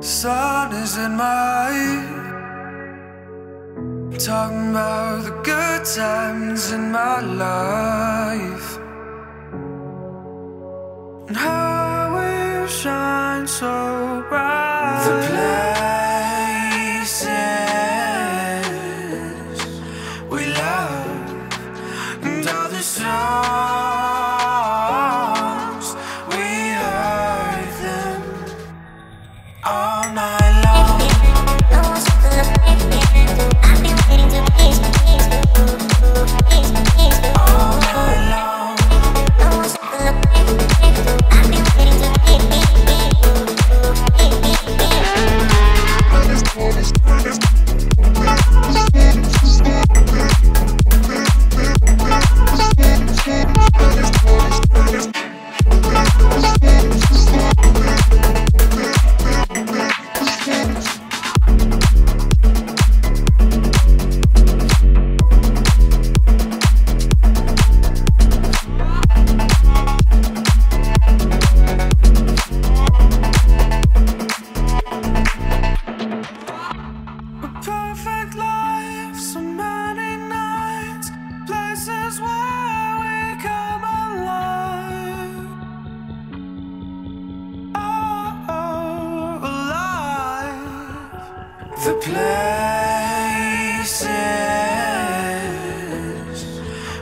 Sun is in my eye, talking about the good times in my life, and how you shine so bright. The places we love and all the songs we heard them all night long. No one's perfect. I've been waiting to please me, please me, please me, please me all night long. No one's perfect. I've been waiting to please me, please me, please me, please me. The places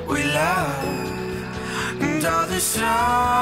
we love and all the songs